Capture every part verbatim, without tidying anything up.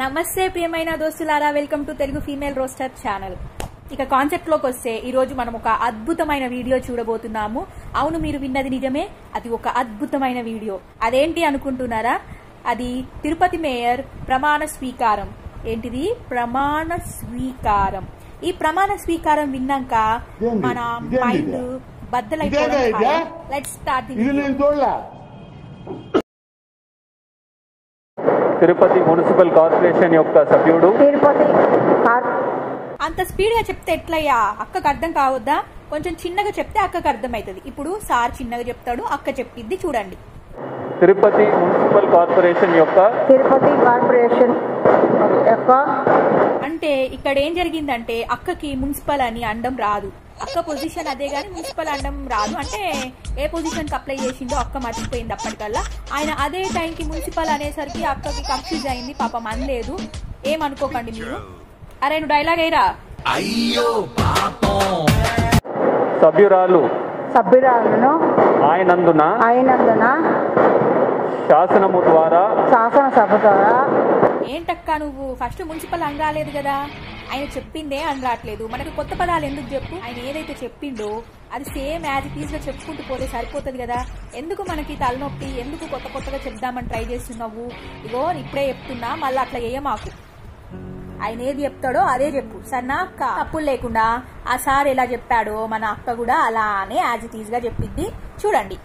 నమస్తే ప్రియమైన దోస్తులారా, welcome to Telugu female roster channel. ఇక కాన్సెప్ట్ లోకి వస్తే ఈ రోజు మనం ఒక అద్భుతమైన వీడియో చూడబోతున్నాము. అవును, మీరు విన్నది నిజమే, అది ఒక అద్భుతమైన వీడియో. అదేంటి అనుకుంటున్నారా? అది తిరుపతి మేయర్ ప్రమాణ స్వీకారం. ఏంటిది? ప్రమాణ స్వీకారం. ఈ ప్రమాణ స్వీకారం విన్నాక మన మైండ్ బద్దలైపోయింది. Let's start the video. Tirupati municipal corporation యొక్క సభ్యుడు అంత స్పీడ్ గా చెప్తే ఎట్లయ్యా? అక్కకు అర్థం కావద్దా? కొంచెం చిన్నగా చెప్తే అక్కకు అర్థమవుతుంది. ఇప్పుడు సార్ చిన్నగా చెప్తాడు, అక్క చెప్పిద్ది, చూడండి. తిరుపతి మున్సిపల్ కార్పొరేషన్ యొక్క తిరుపతి కార్పొరేషన్ యొక్క అంటే ఇక్కడ ఏం జరిగిందంటే, అక్కకి మున్సిపల్ అని అండం రాదు. అక్క పొజిషన్ అదే గాని మున్సిపల్ అండం రాదు. అంటే ఏ పొజిషన్ కి అప్లై చేసిందో అక్క మర్చిపోయింది అప్పటికల్లా. ఆయన అదే టైంకి మున్సిపల్ అనేసరికి అక్కకి కన్ఫ్యూజ్ అయింది. పాపం అనలేదు, ఏమనుకోకండి మీరు. అరే నువ్వు డైలాగ్ అయ్యరా. అయ్యో పాపం. సభ్యురాలు సభ్యురాలను ఆయనందున ఆయనందున శాసనము ద్వారా శాసనసభ ద్వారా. ఏంటక్కా నువ్వు ఫస్ట్ మున్సిపల్ అనరాలేదు కదా? ఆయన చెప్పిందే అనరాట్లేదు. మనకు కొత్త పదాలు ఎందుకు చెప్పు? ఆయన ఏదైతే చెప్పిండో అది సేమ్ యాజ్ ఇట్ ఈజ్ గా చెప్పుకుంటూ పోతే సరిపోతుంది కదా. ఎందుకు మనకి తలనొప్పి? ఎందుకు కొత్త కొత్తగా చెప్దామని ట్రై చేస్తున్నావు? ఇగో ఇప్పుడే చెప్తున్నా, మళ్ళీ అట్లా ఏమాకు. ఆయన ఏది చెప్తాడో అదే చెప్పు సన్నా అక్క. తప్పులు లేకుండా ఆ సార్ ఎలా చెప్పాడో మన అక్క కూడా అలానే యాజ్ ఇట్ ఈజ్ గా చెప్పిద్ది. చూడండి.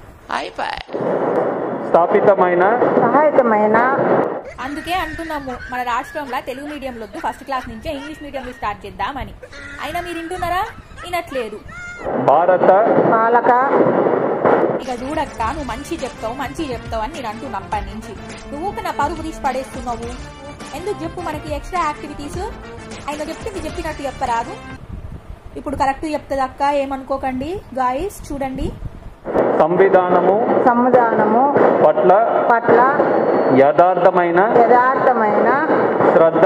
స్థాపితమైన సహాయతమైన. అందుకే అంటున్నాము మన రాష్ట్రంలో తెలుగు మీడియంలో ఫస్ట్ క్లాస్ నుంచే ఇంగ్లీష్ మీడియంలో స్టార్ట్ చేద్దామని. అయినా మీరు వింటున్నారా? వినట్లేదు. భారత పాలక. ఇక చూడక్క, నువ్వు మంచి చెప్తావు మంచి చెప్తావు అని నేను అంటున్నా అప్పటి నుంచి. నువ్వు నా పరుగు తీసి పడేస్తున్నావు ఎందుకు చెప్పు? మనకి ఎక్స్ట్రా యాక్టివిటీస్ ఆయన చెప్పింది చెప్పినట్టు చెప్పరాదు. ఇప్పుడు కరెక్ట్ చెప్తుంది అక్క, ఏమనుకోకండి. గాయస్ చూడండి. సంవిధానము సంవిధానము పట్ల పట్ల యథార్థమైన యథార్థమైన శ్రద్ధ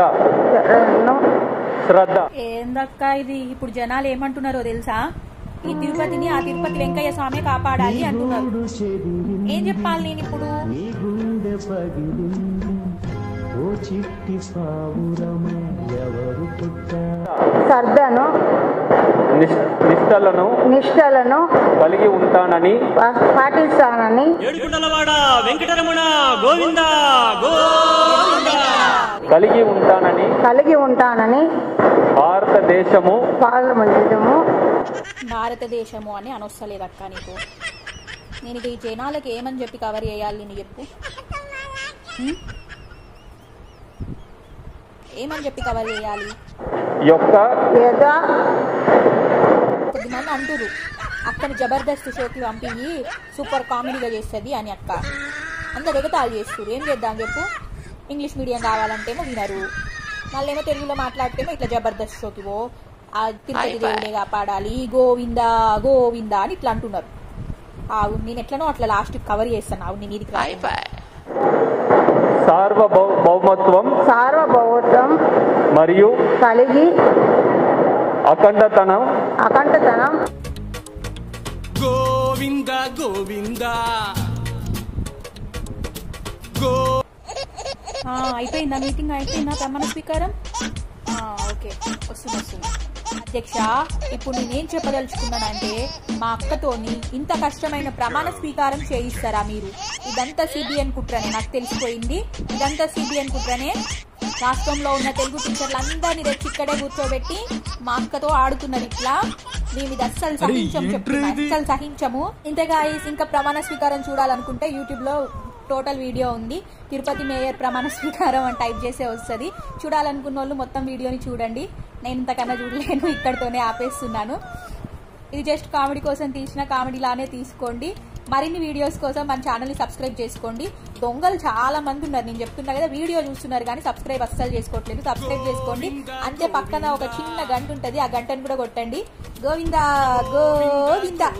శ్రద్ధ. ఏందక్క ఇది? ఇప్పుడు జనాలు ఏమంటున్నారో తెలుసా? ఈ తిరుపతిని ఆ తిరుపతి వెంకయ్య స్వామి కాపాడాలి అంటున్నారు. ఏం చెప్పాలి నేను ఇప్పుడు? శ్రద్ధను నిష్టలను నిష్టలను కలిగి ఉంటానని పాటిస్తానని. కలిగి ఉంటానని కలిగి ఉంటానని భారతదేశము పార్లమెంటము భారతదేశము అని అనొస్తలేదు అక్క నీకు. నేను ఈ జనాలకు ఏమని చెప్పి కవర్ చేయాలి? నేను చెప్పు, ఏమని చెప్పి కవర్ చేయాలి? యొక్క కొద్దిమంది అంటురు అక్కని జబర్దస్త్ షోకి పంపించి సూపర్ కామెడీగా చేస్తుంది అని. అక్క అందరు ఎగతాలు చేస్తారు. ఏం చేద్దాం చెప్పు? ఇంగ్లీష్ మీడియం కావాలంటేమో వినరు, మళ్ళీ ఏమో తెలుగులో మాట్లాడితేమో ఇట్లా జబర్దస్త్ షోకి పో, ఆ తిరుపతి దేవుడే కాపాడాలి, గోవిందా గోవిందా అని ఇట్లా అంటున్నారు. నేను ఎట్లనో అట్లా లాస్ట్ కవర్ చేస్తాను. నేను ఇది సార్వభౌమత్వం సార్వభౌమత్వం మరియు కలిగి అఖండతనం అఖండతనం గోవింద గోవింద. అయిపోయిందా మీటింగ్? అయిపోయిందా ప్రమాణ స్వీకారం? ఓకే, వస్తుంది వస్తుంది. అధ్యక్ష, ఇప్పుడు నేనేం చెప్పదలుచుకున్నానంటే, మా అక్కతోని ఇంత కష్టమైన ప్రమాణ స్వీకారం చేయిస్తారా మీరు? ఇదంతా సిబిఎన్ కుట్రనే, నాకు తెలిసిపోయింది. ఇదంతా సిబిఎన్ కుట్రనే. రాష్ట్రంలో ఉన్న తెలుగు టీచర్లందరినీ తెచ్చి ఇక్కడే కూర్చోబెట్టి మా అక్కతో ఆడుతున్నారు. ఇట్లా మేము ఇది అస్సలు సహించము, చెప్తున్నా అస్సలు సహించము. ఇంతగా ఇంకా ప్రమాణ స్వీకారం చూడాలనుకుంటే యూట్యూబ్ లో టోటల్ వీడియో ఉంది. తిరుపతి మేయర్ ప్రమాణ స్వీకారం అని టైప్ చేసే వస్తుంది. చూడాలనుకున్న వాళ్ళు మొత్తం వీడియోని చూడండి. నేను ఇంతకన్నా చూడలేను, ఇక్కడితోనే ఆపేస్తున్నాను. ఇది జస్ట్ కామెడీ కోసం తీసిన కామెడీలానే తీసుకోండి. మరిన్ని వీడియోస్ కోసం మన ఛానల్ని సబ్స్క్రైబ్ చేసుకోండి. దొంగలు చాలా మంది ఉన్నారు. నేను చెప్తున్నా కదా, వీడియో చూస్తున్నారు కానీ సబ్స్క్రైబ్ అస్సలు చేసుకోవట్లేదు. సబ్స్క్రైబ్ చేసుకోండి. అంతే పక్కన ఒక చిన్న గంట ఉంటుంది, ఆ గంటను కూడా కొట్టండి. గోవిందా గోవిందా.